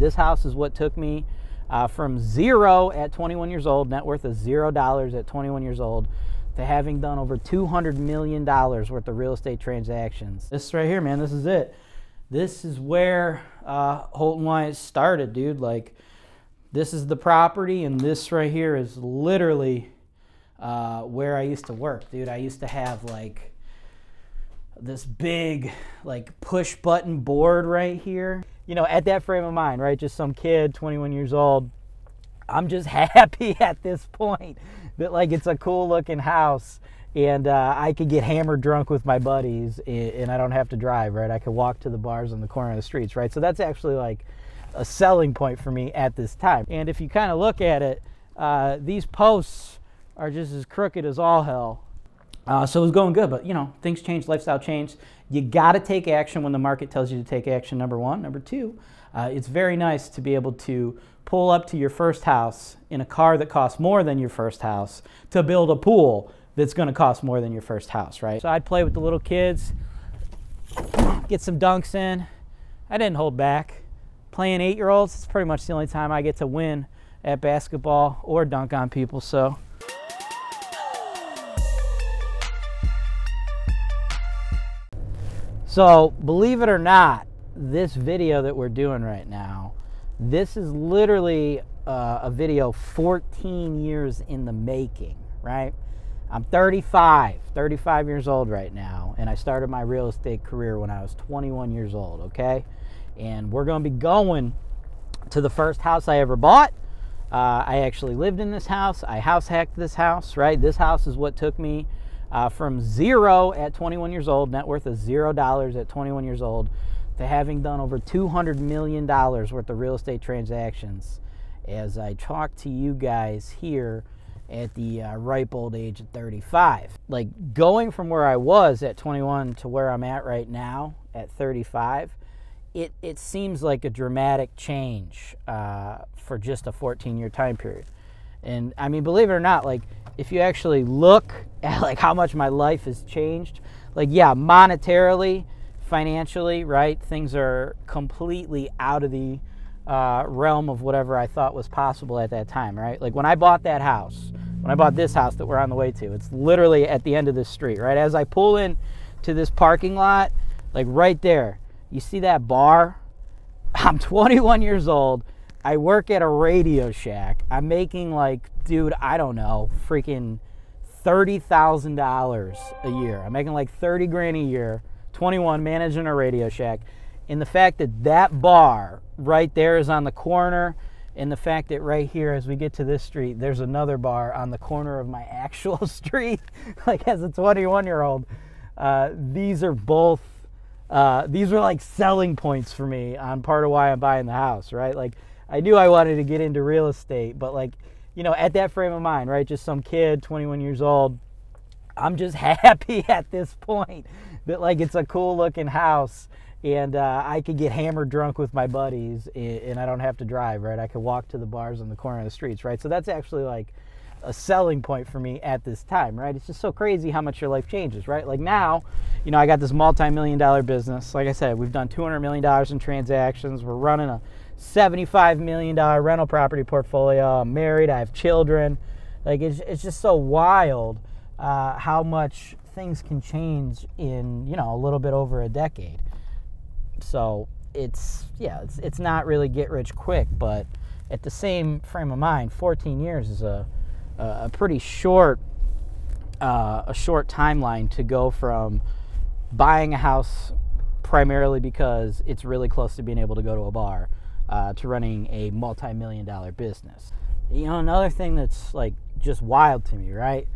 This house is what took me from zero at 21 years old, net worth of $0 at 21 years old, to having done over $200 million worth of real estate transactions. This right here, man, this is it. This is where Holton Wise started, dude. Like, this is the property, and this right here is literally where I used to work, dude. I used to have like this big like push button board right here. You know, at that frame of mind, right? Just some kid, 21 years old. I'm just happy at this point that like it's a cool looking house, and I could get hammered drunk with my buddies, and I don't have to drive, right? I could walk to the bars on the corner of the streets, right? So that's actually like a selling point for me at this time. And if you kind of look at it, these posts are just as crooked as all hell. So it was going good, but you know, things change, lifestyle changed. You got to take action when the market tells you to take action, number one. Number two, it's very nice to be able to pull up to your first house in a car that costs more than your first house to build a pool that's going to cost more than your first house, right? So I'd play with the little kids, get some dunks in. I didn't hold back. Playing 8-year-olds, it's pretty much the only time I get to win at basketball or dunk on people, so. So believe it or not, this video that we're doing right now, this is literally a video 14 years in the making, right? I'm 35 years old right now, and I started my real estate career when I was 21 years old, okay? And we're going to be going to the first house I ever bought. I actually lived in this house. I house hacked this house, right? This house is what took me from zero at 21 years old, net worth of $0 at 21 years old, to having done over $200 million worth of real estate transactions, as I talk to you guys here at the ripe old age of 35. Like, going from where I was at 21 to where I'm at right now at 35, it seems like a dramatic change for just a 14-year time period. And I mean, believe it or not, like, if you actually look at like how much my life has changed, like, yeah, monetarily, financially, right, things are completely out of the realm of whatever I thought was possible at that time, right? Like, when I bought that house, when I bought this house that we're on the way to, it's literally at the end of this street, right? As I pull in to this parking lot, like right there, you see that bar? I'm 21 years old. I work at a Radio Shack. I'm making like, dude, I don't know, freaking $30,000 a year. I'm making like 30 grand a year, 21, managing a Radio Shack. And the fact that that bar right there is on the corner, and the fact that right here, as we get to this street, there's another bar on the corner of my actual street, like, as a 21-year-old, these are both, these were like selling points for me on part of why I'm buying the house, right? Like, I knew I wanted to get into real estate, but like, you know, at that frame of mind, right, just some kid, 21 years old, I'm just happy at this point that like it's a cool looking house, and I could get hammered drunk with my buddies, and I don't have to drive, right? I could walk to the bars on the corner of the streets, right? So that's actually like a selling point for me at this time, right? It's just so crazy how much your life changes, right? Like, now, you know, I got this multi-million-dollar business. Like I said, we've done $200 million in transactions. We're running a $75 million rental property portfolio. I'm married. I have children. Like, it's just so wild how much things can change in, you know, a little bit over a decade. So it's, yeah, it's not really get rich quick, but at the same frame of mind, 14 years is a pretty short a short timeline to go from buying a house primarily because it's really close to being able to go to a bar to running a multi-million-dollar business. You know, another thing that's like just wild to me, right?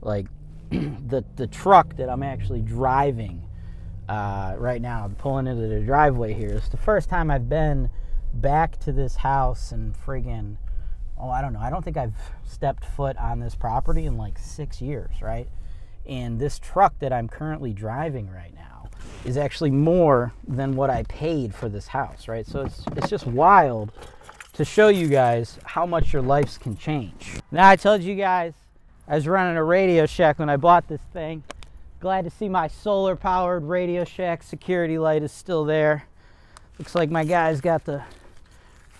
Like the truck that I'm actually driving right now, pulling into the driveway here, it's the first time I've been back to this house and friggin', oh, I don't know, I don't think I've stepped foot on this property in like 6 years, right? And this truck that I'm currently driving right now is actually more than what I paid for this house, right? So it's just wild to show you guys how much your lives can change. Now, I told you guys I was running a Radio Shack when I bought this thing. Glad to see my solar-powered Radio Shack security light is still there. Looks like my guy's got the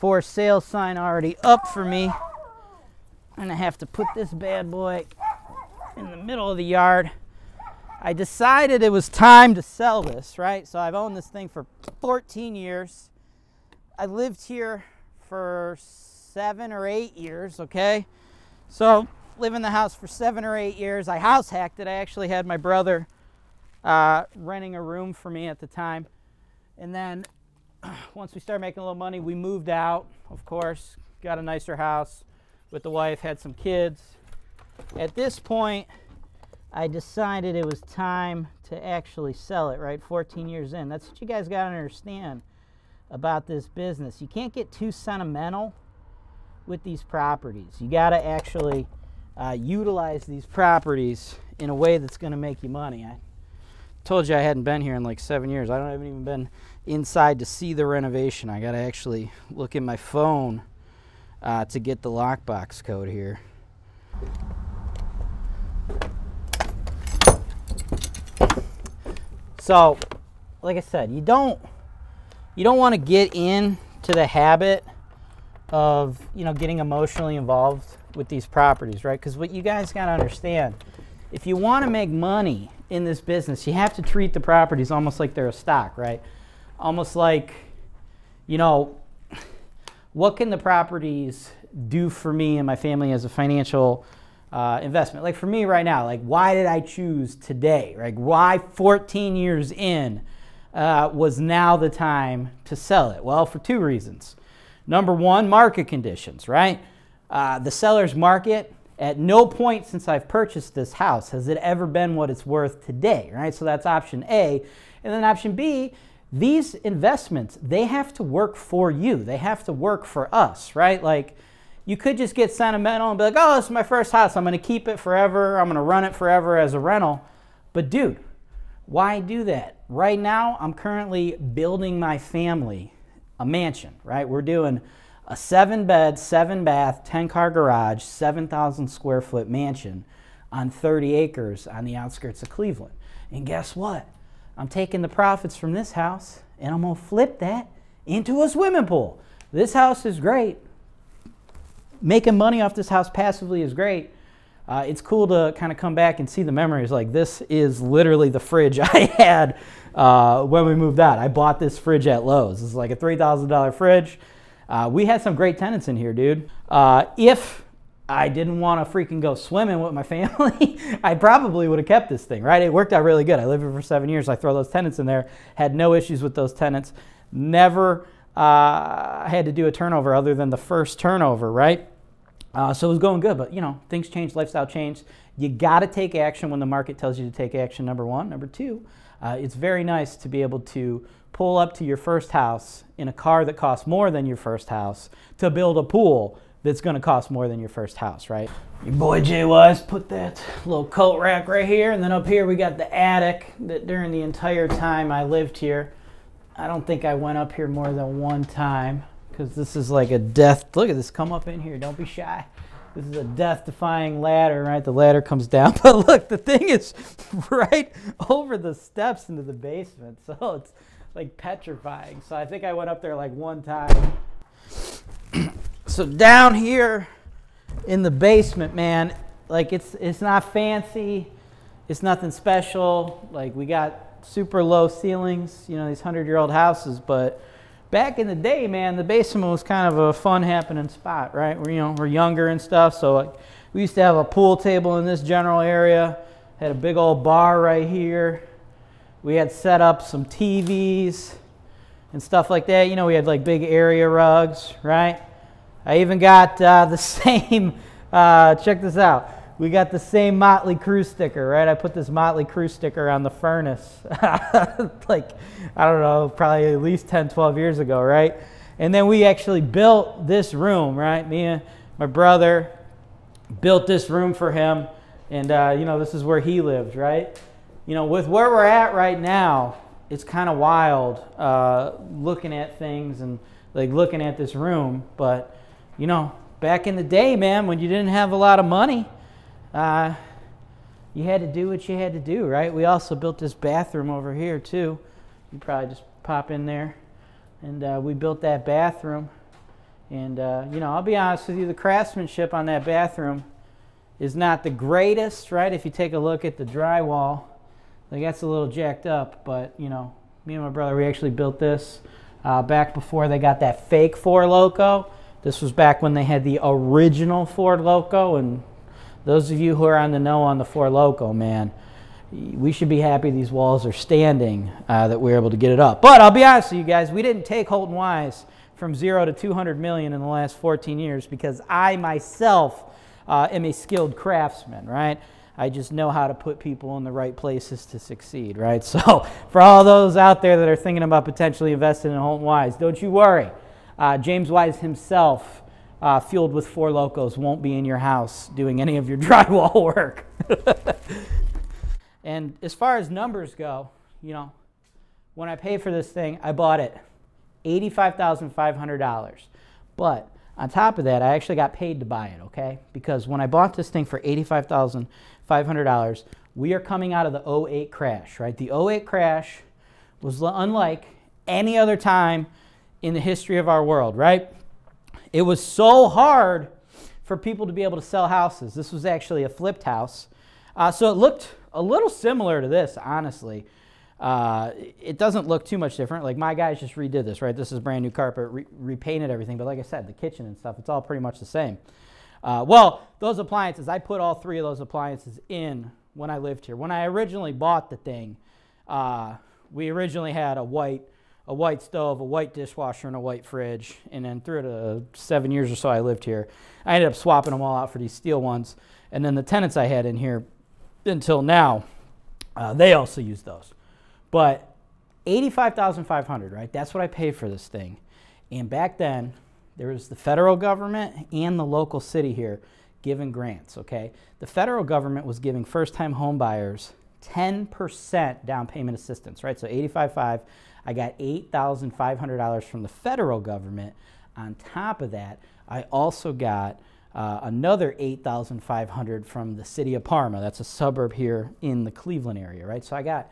for sale sign already up for me. And I have to put this bad boy in the middle of the yard. I decided it was time to sell this, right? So I've owned this thing for 14 years. I lived here for 7 or 8 years, okay? So living in the house for 7 or 8 years. I house hacked it. I actually had my brother renting a room for me at the time. And then once we started making a little money, we moved out, of course, got a nicer house with the wife, had some kids. At this point, I decided it was time to actually sell it, right? 14 years in. That's what you guys got to understand about this business. You can't get too sentimental with these properties. You got to actually utilize these properties in a way that's going to make you money. I told you I hadn't been here in like 7 years. I haven't even been inside to see the renovation. I got to actually look in my phone to get the lockbox code here. So, like I said, you don't want to get into the habit of, you know, getting emotionally involved with these properties, right? Because what you guys got to understand, if you want to make money in this business, you have to treat the properties almost like they're a stock, right? Almost like, you know, what can the properties do for me and my family as a financial investment? Like for me right now, like why did I choose today? Like why 14 years in was now the time to sell it? Well, for two reasons. Number one, market conditions, right? The seller's market, at no point since I've purchased this house has it ever been what it's worth today, right? So that's option A. And then option B, these investments, they have to work for you. They have to work for us, right? Like, you could just get sentimental and be like, oh, this is my first house. I'm going to keep it forever. I'm going to run it forever as a rental. But dude, why do that? Right now, I'm currently building my family a mansion, right? We're doing a 7-bed, 7-bath, 10-car garage, 7,000 square foot mansion on 30 acres on the outskirts of Cleveland. And guess what? I'm taking the profits from this house and I'm going to flip that into a swimming pool. This house is great. Making money off this house passively is great. It's cool to kind of come back and see the memories. Like, this is literally the fridge I had when we moved out. I bought this fridge at Lowe's. It's like a $3,000 fridge. We had some great tenants in here, dude. If I didn't want to freaking go swimming with my family, I probably would have kept this thing, right? It worked out really good. I lived here for 7 years. I throw those tenants in there. Had no issues with those tenants. Never had to do a turnover other than the first turnover, right? So it was going good, but you know, things change, lifestyle change. You got to take action when the market tells you to take action, number one. Number two, it's very nice to be able to pull up to your first house in a car that costs more than your first house to build a pool that's going to cost more than your first house, right? Your boy Jay Wise put that little coat rack right here, and then up here we got the attic that during the entire time I lived here, I don't think I went up here more than one time. Because this is like a death, look at this, come up in here, don't be shy. This is a death-defying ladder, right? The ladder comes down, but look, the thing is right over the steps into the basement, so it's like petrifying. So I think I went up there like one time. So down here in the basement, man, like it's not fancy, it's nothing special. Like we got super low ceilings, you know, these 100-year-old houses, but back in the day, man, the basement was kind of a fun happening spot, right? We're, you know, we're younger and stuff, so like, we used to have a pool table in this general area, had a big old bar right here. We had set up some TVs and stuff like that. You know, we had like big area rugs, right? I even got the same, check this out. We got the same Motley Crue sticker, right? I put this Motley Crue sticker on the furnace, like, I don't know, probably at least 10, 12 years ago, right? And then we actually built this room, right? Me and my brother built this room for him. And, you know, this is where he lived, right? You know, with where we're at right now, it's kind of wild looking at things and like looking at this room. But, you know, back in the day, man, when you didn't have a lot of money, you had to do what you had to do, right? We also built this bathroom over here too. You probably just pop in there, and we built that bathroom And, you know, I'll be honest with you, the craftsmanship on that bathroom is not the greatest, right? If you take a look at the drywall, like that's a little jacked up, but, you know, me and my brother, we actually built this back before they got that fake Four Loko. This was back when they had the original Four Loko, and those of you who are on the know on the Four Loko, man, we should be happy these walls are standing, that we were able to get it up. But I'll be honest with you guys, we didn't take Holton Wise from 0 to 200 million in the last 14 years because I myself am a skilled craftsman, right? I just know how to put people in the right places to succeed, right? So for all those out there that are thinking about potentially investing in Holton Wise, don't you worry. James Wise himself, fueled with Four Lokos, won't be in your house doing any of your drywall work. And as far as numbers go, you know, when I paid for this thing, I bought it $85,500. But on top of that, I actually got paid to buy it, okay? Because when I bought this thing for $85,500, we are coming out of the 08 crash, right? The 08 crash was unlike any other time in the history of our world, right? It was so hard for people to be able to sell houses. This was actually a flipped house. So it looked a little similar to this, honestly. It doesn't look too much different. Like my guys just redid this, right? This is brand new carpet, repainted everything. But like I said, the kitchen and stuff, it's all pretty much the same. Well, those appliances, I put all three of those appliances in when I lived here. When I originally bought the thing, we originally had a white stove, a white dishwasher, and a white fridge. And then through the 7 years or so I lived here, I ended up swapping them all out for these steel ones. And then the tenants I had in here until now, they also use those. But $85,500, right? That's what I paid for this thing. And back then, there was the federal government and the local city here giving grants, okay? The federal government was giving first-time home buyers 10% down payment assistance, right? So $85,500, I got $8,500 from the federal government. On top of that, I also got another $8,500 from the city of Parma. That's a suburb here in the Cleveland area, right? So I got...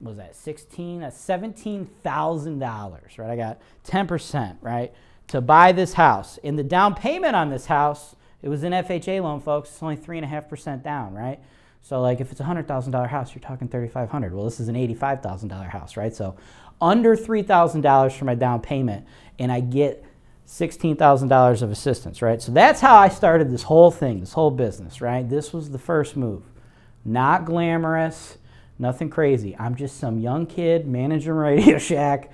was that $17,000, right? I got 10%, right, to buy this house. And the down payment on this house, it was an FHA loan, folks. It's only 3.5% down, right? So, like, if it's a $100,000 house, you're talking $3,500. Well, this is an $85,000 house, right? So, under $3,000 for my down payment, and I get $16,000 of assistance, right? So, that's how I started this whole thing, this whole business, right? This was the first move. Not glamorous. Nothing crazy. I'm just some young kid managing Radio Shack,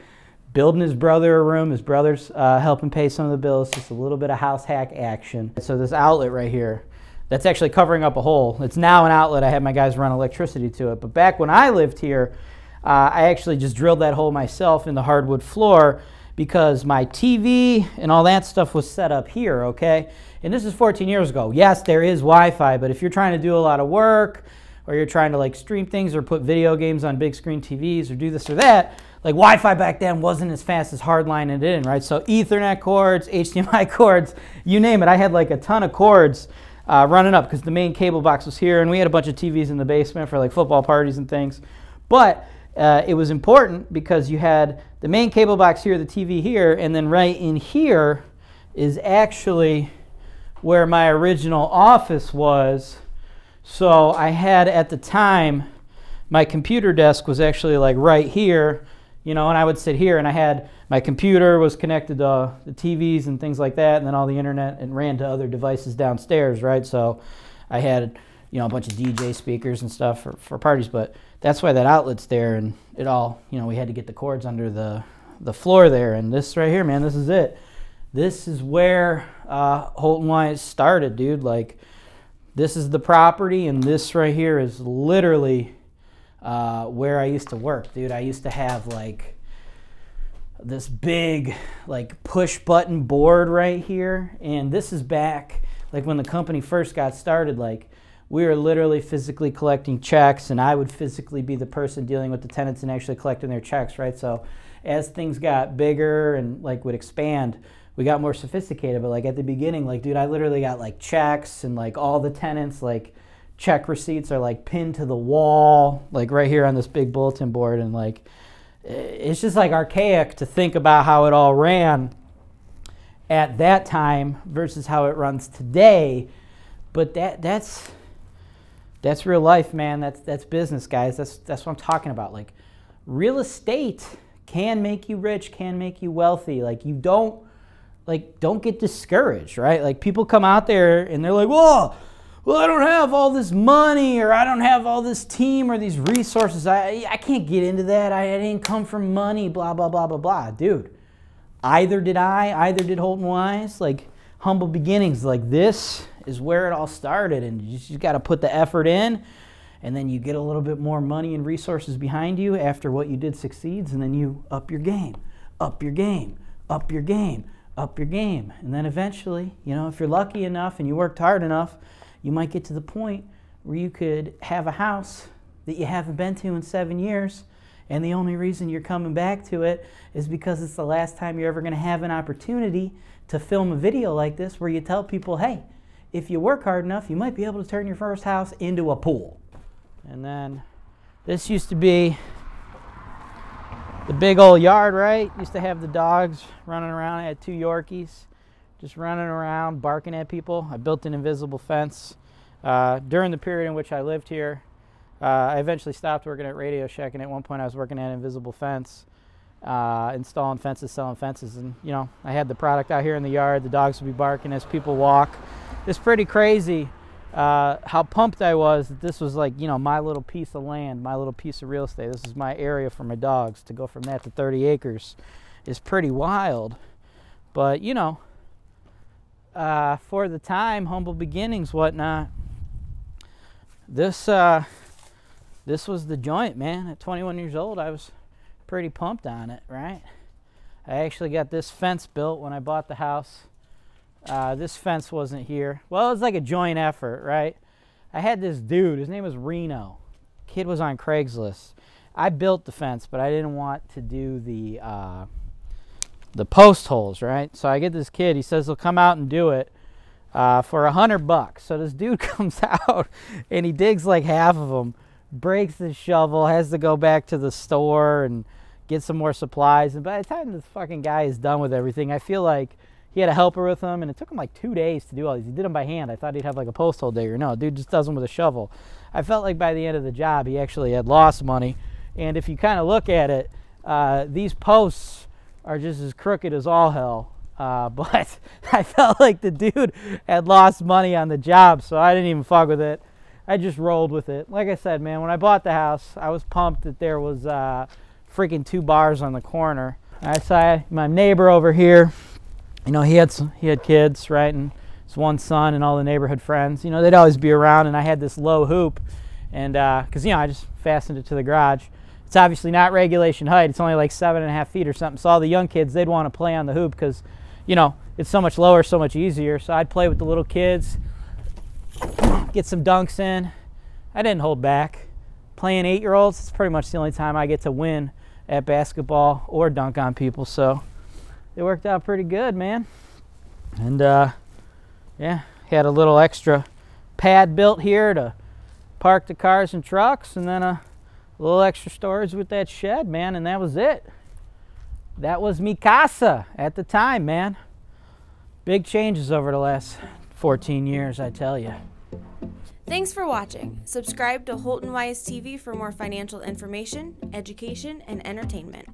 building his brother a room. His brother's helping pay some of the bills. Just a little bit of house hack action. So this outlet right here, that's actually covering up a hole. It's now an outlet. I had my guys run electricity to it. But back when I lived here, I actually just drilled that hole myself in the hardwood floor because my TV and all that stuff was set up here, okay? And this is 14 years ago. Yes, there is Wi-Fi, but if you're trying to do a lot of work, or you're trying to like stream things or put video games on big screen TVs or do this or that, like Wi-Fi back then wasn't as fast as hardlining it in, right? So Ethernet cords, HDMI cords, you name it. I had like a ton of cords running up because the main cable box was here and we had a bunch of TVs in the basement for like football parties and things. But it was important because you had the main cable box here, the TV here, and then right in here is actually where my original office was. So I had at the time, my computer desk was actually like right here, you know, and I would sit here and I had my computer was connected to the TVs and things like that. And then all the internet and ran to other devices downstairs, right? So I had, you know, a bunch of DJ speakers and stuff for parties, but that's why that outlet's there. And it all, you know, we had to get the cords under the floor there. And this right here, man, this is it. This is where Holton Wise started, dude. Like, this is the property, and this right here is literally where I used to work, dude. I used to have like this big like push button board right here, and this is back like when the company first got started. Like we were literally physically collecting checks, and I would physically be the person dealing with the tenants and actually collecting their checks, right? So as things got bigger and like would expand, we got more sophisticated, but like at the beginning, like, dude, I literally got like checks and like all the tenants, like check receipts are like pinned to the wall, like right here on this big bulletin board. And like, it's just like archaic to think about how it all ran. at that time versus how it runs today. But that's real life, man. That's business, guys. That's what I'm talking about. Like, real estate can make you rich, can make you wealthy. Like, you don't get discouraged, right? Like, people come out there and they're like, whoa, well, I don't have all this money, or I don't have all this team or these resources. I can't get into that. I didn't come from money, blah, blah, blah, blah, blah. Dude, either did I, either did Holton Wise. Like, humble beginnings. Like, this is where it all started, and you just got to put the effort in, and then you get a little bit more money and resources behind you after what you did succeeds, and then you up your game, up your game, up your game, up your game. And then eventually, you know, if you're lucky enough and you worked hard enough, you might get to the point where you could have a house that you haven't been to in 7 years, and the only reason you're coming back to it is because it's the last time you're ever going to have an opportunity to film a video like this where you tell people, hey, if you work hard enough, you might be able to turn your first house into a pool. And then this used to be the big old yard, right? Used to have the dogs running around. I had 2 Yorkies. Just running around, barking at people. I built an invisible fence during the period in which I lived here. I eventually stopped working at Radio Shack, and at one point I was working at Invisible Fence, installing fences, selling fences. And, you know, I had the product out here in the yard. The dogs would be barking as people walk. It's pretty crazy how pumped I was that this was, like, you know, my little piece of land, my little piece of real estate. This is my area for my dogs. To go from that to 30 acres is pretty wild. But, you know, for the time, humble beginnings, whatnot, this was the joint, man. At 21 years old, I was pretty pumped on it, right? I actually got this fence built when I bought the house. This fence wasn't here. Well, it was like a joint effort, right? I had this dude, his name was Reno. Kid was on Craigslist. I built the fence, but I didn't want to do the post holes, right? So I get this kid, he says he'll come out and do it for $100. So this dude comes out and he digs like half of them, breaks the shovel, has to go back to the store and get some more supplies. And by the time this fucking guy is done with everything, I feel like he had a helper with him, and it took him like 2 days to do all these. He did them by hand. I thought he'd have like a post hole digger. No, dude just does them with a shovel. I felt like by the end of the job, he actually had lost money. And if you kind of look at it, these posts are just as crooked as all hell, but I felt like the dude had lost money on the job, so I didn't even fuck with it. I just rolled with it. Like I said, man, when I bought the house, I was pumped that there was freaking 2 bars on the corner. I saw my neighbor over here, you know, he had kids, right, and his one son and all the neighborhood friends. You know, they'd always be around, and I had this low hoop, and because, you know, I just fastened it to the garage. It's obviously not regulation height. It's only like 7.5 feet or something. So all the young kids, they'd want to play on the hoop because, you know, it's so much lower, so much easier. So I'd play with the little kids, get some dunks in. I didn't hold back. Playing 8-year-olds, it's pretty much the only time I get to win at basketball or dunk on people. So it worked out pretty good, man. And, yeah, had a little extra pad built here to park the cars and trucks, and then a little extra storage with that shed, man, and that was it. That was mi casa at the time, man. Big changes over the last 14 years, I tell you. Thanks for watching. Subscribe to HoltonWise TV for more financial information, education, and entertainment.